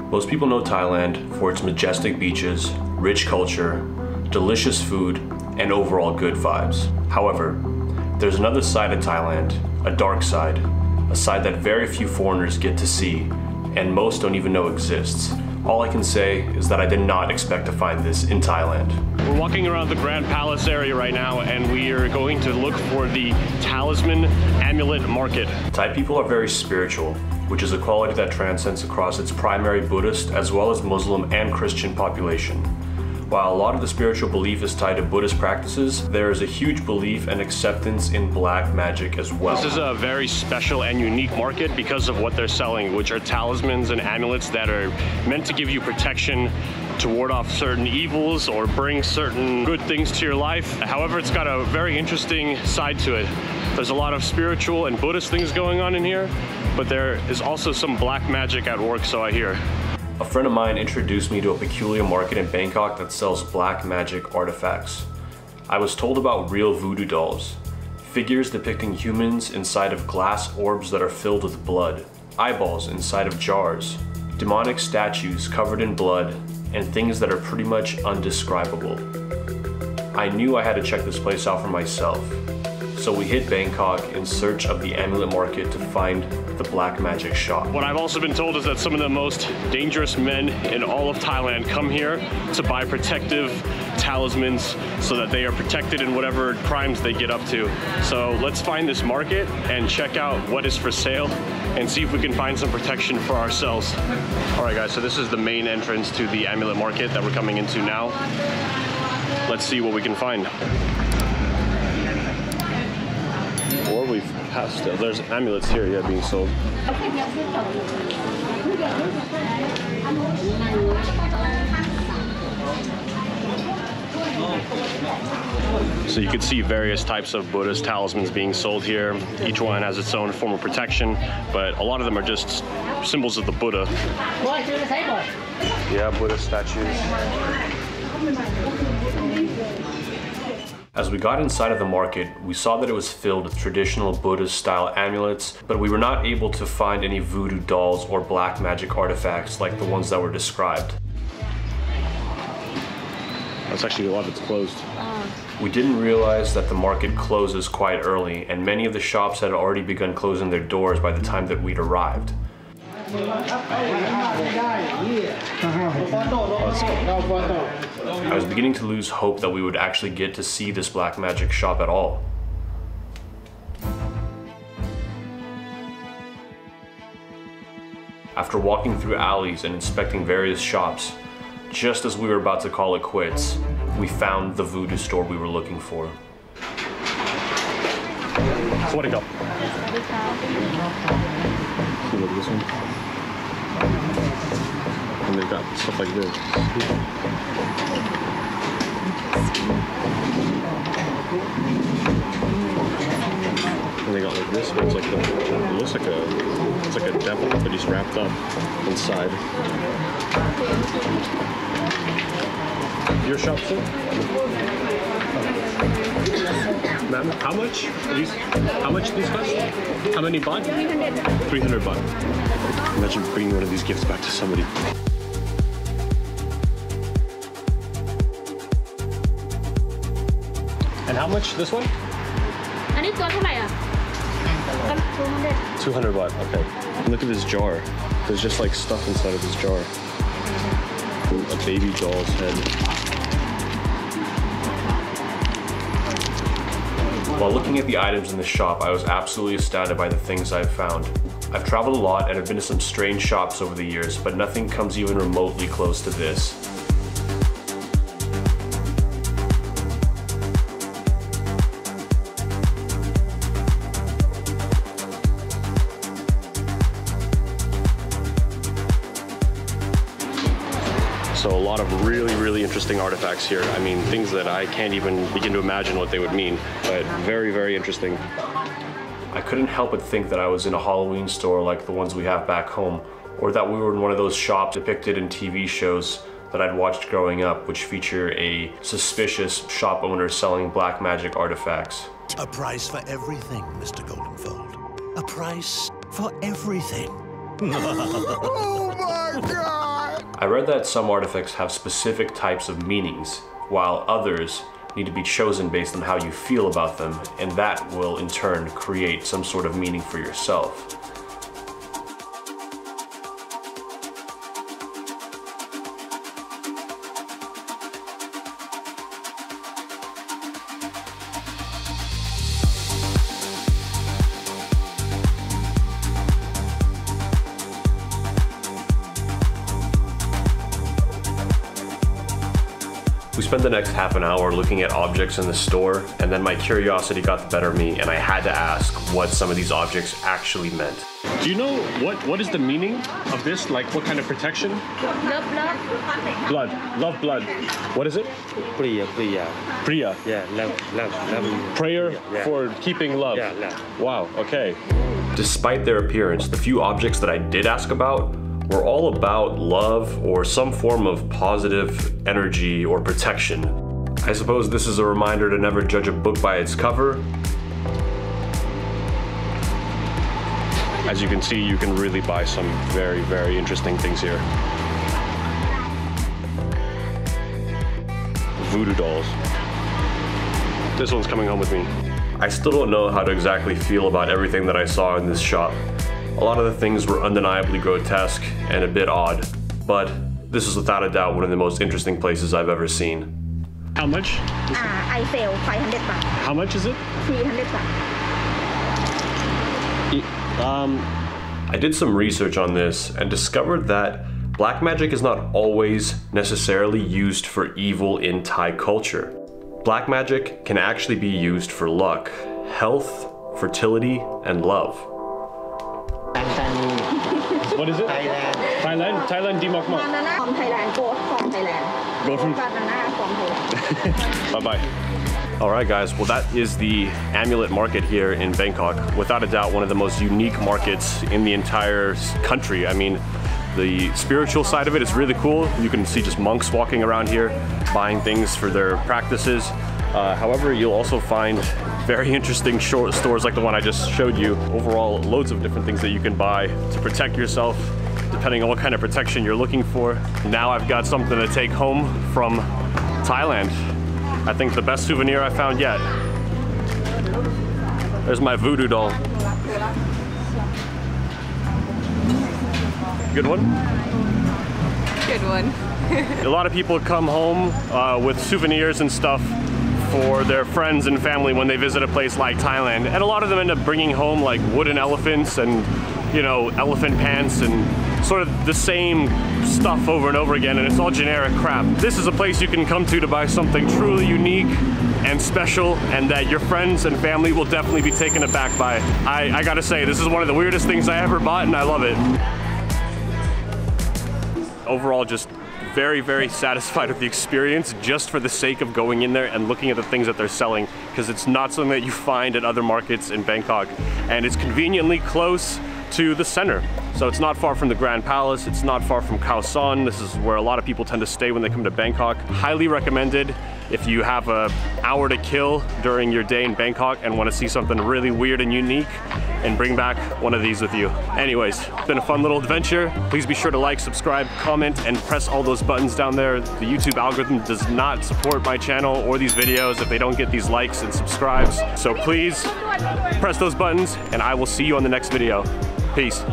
Most people know Thailand for its majestic beaches, rich culture, delicious food, and overall good vibes. However, there's another side of Thailand, a dark side, a side that very few foreigners get to see, and most don't even know exists. All I can say is that I did not expect to find this in Thailand. We're walking around the Grand Palace area right now, and we are going to look for the Talisman Amulet Market. Thai people are very spiritual, which is a quality that transcends across its primary Buddhist as well as Muslim and Christian population. While a lot of the spiritual belief is tied to Buddhist practices, there is a huge belief and acceptance in black magic as well. This is a very special and unique market because of what they're selling, which are talismans and amulets that are meant to give you protection to ward off certain evils or bring certain good things to your life. However, it's got a very interesting side to it. There's a lot of spiritual and Buddhist things going on in here, but there is also some black magic at work, so I hear. A friend of mine introduced me to a peculiar market in Bangkok that sells black magic artifacts. I was told about real voodoo dolls, figures depicting humans inside of glass orbs that are filled with blood, eyeballs inside of jars, demonic statues covered in blood, and things that are pretty much undescribable. I knew I had to check this place out for myself, so we hit Bangkok in search of the amulet market to find the black magic shop. What I've also been told is that some of the most dangerous men in all of Thailand come here to buy protective talismans so that they are protected in whatever crimes they get up to. So let's find this market and check out what is for sale and see if we can find some protection for ourselves. All right, guys, so this is the main entrance to the amulet market that we're coming into now. Let's see what we can find. We've passed it. There's amulets here, yeah, being sold. So you can see various types of Buddhist talismans being sold here. Each one has its own form of protection, but a lot of them are just symbols of the Buddha. Yeah, Buddhist statues. As we got inside of the market, we saw that it was filled with traditional Buddhist-style amulets, but we were not able to find any voodoo dolls or black magic artifacts like the ones that were described. That's actually a lot that's closed. We didn't realize that the market closes quite early, and many of the shops had already begun closing their doors by the time that we'd arrived. I was beginning to lose hope that we would actually get to see this black magic shop at all. After walking through alleys and inspecting various shops, just as we were about to call it quits, we found the voodoo store we were looking for. Look at this one. And they've got stuff like this. And they got like this, but it's like the, it looks like a, it's like a devil, but he's wrapped up inside. Your shop, sir? Ma'am, how much? How much do these cost? How many baht? 300. 300 baht. Imagine bringing one of these gifts back to somebody. And how much this one? 200 baht, okay. And look at this jar. There's just like stuff inside of this jar. A baby doll's head. While looking at the items in the shop, I was absolutely astounded by the things I've found. I've traveled a lot and have been to some strange shops over the years, but nothing comes even remotely close to this. So a lot of really interesting artifacts here. I mean, things that I can't even begin to imagine what they would mean, but very interesting. I couldn't help but think that I was in a Halloween store like the ones we have back home, or that we were in one of those shops depicted in TV shows that I'd watched growing up, which feature a suspicious shop owner selling black magic artifacts. A price for everything, Mr. Goldenfold. A price for everything. Oh my God! I read that some artifacts have specific types of meanings, while others need to be chosen based on how you feel about them, and that will in turn create some sort of meaning for yourself. We spent the next half an hour looking at objects in the store, and then my curiosity got the better of me and I had to ask what some of these objects actually meant. Do you know what is the meaning of this? Like what kind of protection? Love blood. Blood. Love blood. What is it? Priya. Priya. Priya. Yeah, love. Prayer, yeah. For keeping love. Yeah, love. Wow, okay. Despite their appearance, the few objects that I did ask about were all about love or some form of positive energy or protection. I suppose this is a reminder to never judge a book by its cover. As you can see, you can really buy some very, very interesting things here. Voodoo dolls. This one's coming home with me. I still don't know how to exactly feel about everything that I saw in this shop. A lot of the things were undeniably grotesque and a bit odd, but this is without a doubt one of the most interesting places I've ever seen. How much? I failed 500 baht. How much is it? 300 baht. I did some research on this and discovered that black magic is not always necessarily used for evil in Thai culture. Black magic can actually be used for luck, health, fertility, and love. What is it? Thailand. Thailand? Thailand Dimokmok. Banana from Thailand. Gold from Thailand. Gold from Banana from Thailand. Bye-bye. All right, guys. Well, that is the amulet market here in Bangkok. Without a doubt, one of the most unique markets in the entire country. I mean, the spiritual side of it is really cool. You can see just monks walking around here, buying things for their practices. However, you'll also find very interesting short stores like the one I just showed you. Overall, loads of different things that you can buy to protect yourself, depending on what kind of protection you're looking for. Now I've got something to take home from Thailand. I think the best souvenir I found yet. There's my voodoo doll. Good one? Good one. A lot of people come home with souvenirs and stuff for their friends and family when they visit a place like Thailand. And a lot of them end up bringing home like wooden elephants and, you know, elephant pants and sort of the same stuff over and over again, and it's all generic crap. This is a place you can come to buy something truly unique and special, and that your friends and family will definitely be taken aback by. I gotta say, this is one of the weirdest things I ever bought and I love it. Overall, just very, very satisfied with the experience just for the sake of going in there and looking at the things that they're selling, because it's not something that you find at other markets in Bangkok, and it's conveniently close to the center. So it's not far from the Grand Palace, it's not far from Khao San. This is where a lot of people tend to stay when they come to Bangkok. Highly recommended if you have an hour to kill during your day in Bangkok and want to see something really weird and unique and bring back one of these with you. Anyways, it's been a fun little adventure. Please be sure to like, subscribe, comment, and press all those buttons down there. The YouTube algorithm does not support my channel or these videos if they don't get these likes and subscribes. So please press those buttons and I will see you on the next video. Peace.